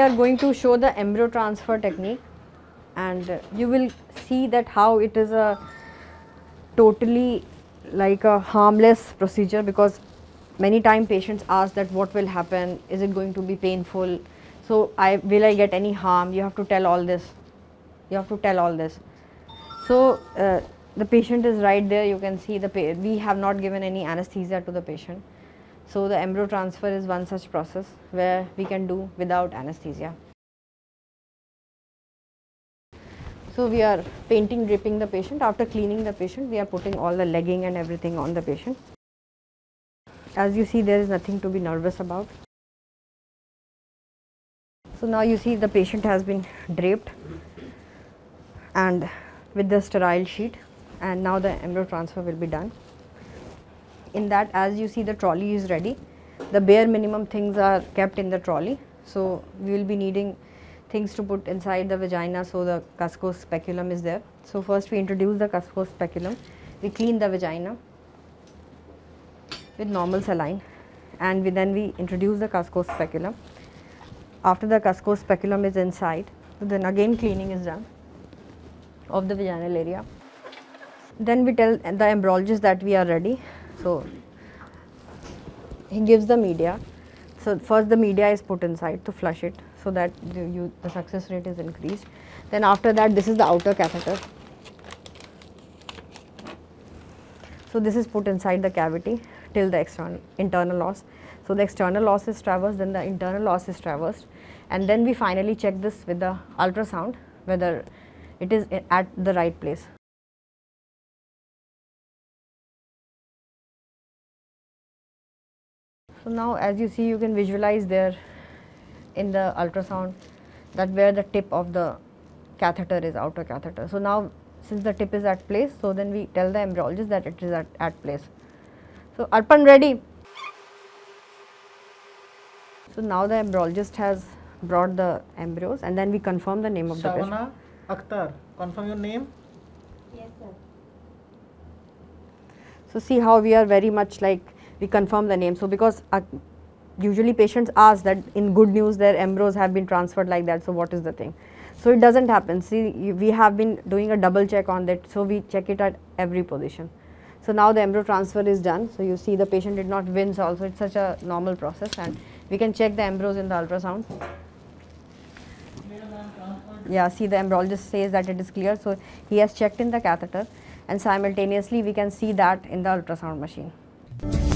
are going to show the embryo transfer technique, and you will see that how it is a totally like a harmless procedure, because many times patients ask that what will happen, is it going to be painful, so will I get any harm, you have to tell all this, you have to tell all this. So the patient is right there, you can see we have not given any anesthesia to the patient. So the embryo transfer is one such process where we can do without anesthesia. So we are painting draping the patient. After cleaning the patient, we are putting all the legging and everything on the patient. As you see, there is nothing to be nervous about. So now you see the patient has been draped and with the sterile sheet, and now the embryo transfer will be done. In that, as you see, the trolley is ready. The bare minimum things are kept in the trolley. So we will be needing things to put inside the vagina, so the Cusco speculum is there. So first we introduce the Cusco speculum. We clean the vagina with normal saline, and then we introduce the Cusco speculum. After the Cusco speculum is inside, then again cleaning is done of the vaginal area. Then we tell the embryologist that we are ready. So he gives the media. So first the media is put inside to flush it, so that the success rate is increased. Then after that, this is the outer catheter. So this is put inside the cavity till the internal loss. So the external loss is traversed, then the internal loss is traversed, and then we finally check this with the ultrasound whether it is at the right place. So now, as you see, you can visualize there in the ultrasound that where the tip of the catheter is, outer catheter. So now, since the tip is at place, so then we tell the embryologist that it is at place. So Arpan, ready. So now the embryologist has brought the embryos, and then we confirm the name of Shabana, the patient. Shabana Akhtar, confirm your name. Yes, sir. So see how we are very much like, we confirm the name. So because usually patients ask that in good news their embryos have been transferred like that, so what is the thing? So it doesn't happen. See, we have been doing a double check on that, so we check it at every position. So now the embryo transfer is done. So you see the patient did not wince also, it's such a normal process, and we can check the embryos in the ultrasound. Yeah, see, the embryologist says that it is clear, so he has checked in the catheter, and simultaneously we can see that in the ultrasound machine.